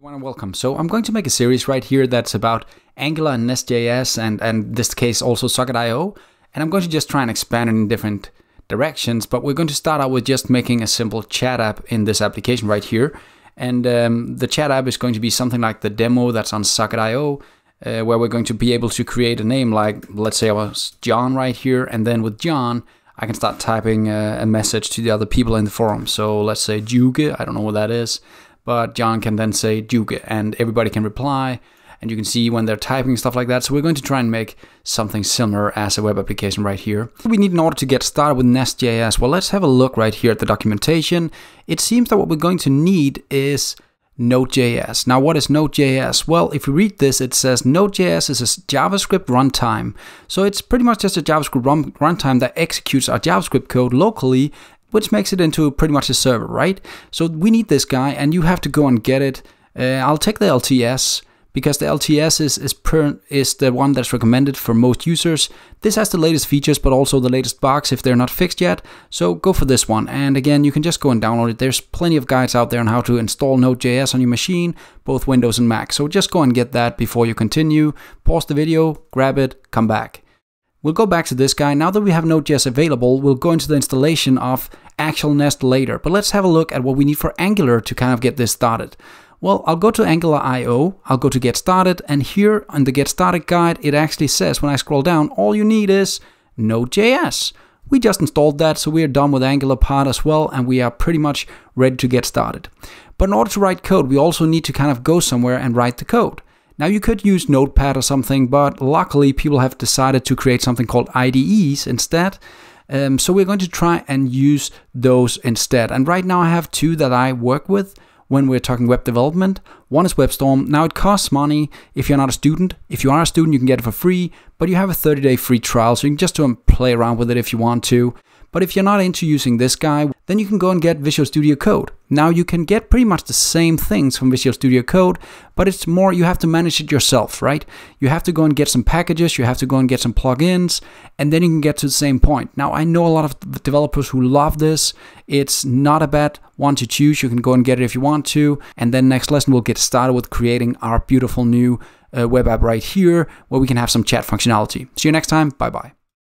Welcome. So I'm going to make a series right here that's about Angular and Nest.js and this case also Socket.io, and I'm going to just try and expand in different directions, but we're going to start out with just making a simple chat app in this application right here. And the chat app is going to be something like the demo that's on Socket.io, where we're going to be able to create a name like, let's say I was John right here, and then with John I can start typing a message to the other people in the forum. So let's say Juge, I don't know what that is, but John can then say Juge, and everybody can reply, and you can see when they're typing and stuff like that. So we're going to try and make something similar as a web application right here. What we need in order to get started with Nest.js, well, let's have a look right here at the documentation. It seems that what we're going to need is Node.js. Now, what is Node.js? Well, if you read this, it says Node.js is a JavaScript runtime. So it's pretty much just a JavaScript runtime that executes our JavaScript code locally, which makes it into pretty much a server, right? So we need this guy, and you have to go and get it. I'll take the LTS, because the LTS is the one that's recommended for most users. This has the latest features, but also the latest bugs if they're not fixed yet. So go for this one. And again, you can just go and download it. There's plenty of guides out there on how to install Node.js on your machine, both Windows and Mac. So just go and get that before you continue. Pause the video, grab it, come back. We'll go back to this guy. Now that we have Node.js available, we'll go into the installation of actual Nest later. But let's have a look at what we need for Angular to kind of get this started. Well, I'll go to Angular.io, I'll go to Get Started, and here on the Get Started guide, it actually says, when I scroll down, all you need is Node.js. We just installed that, so we're done with the Angular part as well, and we are pretty much ready to get started. But in order to write code, we also need to kind of go somewhere and write the code. Now, you could use Notepad or something, but luckily people have decided to create something called IDEs instead. So we're going to try and use those instead. And right now I have two that I work with when we're talking web development. One is WebStorm. Now, it costs money if you're not a student. If you are a student, you can get it for free, but you have a 30-day free trial, so you can just do and play around with it if you want to. But if you're not into using this guy, then you can go and get Visual Studio Code. Now, you can get pretty much the same things from Visual Studio Code, but it's more you have to manage it yourself, right? You have to go and get some packages, you have to go and get some plugins, and then you can get to the same point. Now, I know a lot of developers who love this. It's not a bad one to choose. You can go and get it if you want to. And then next lesson, we'll get started with creating our beautiful new web app right here, where we can have some chat functionality. See you next time. Bye-bye.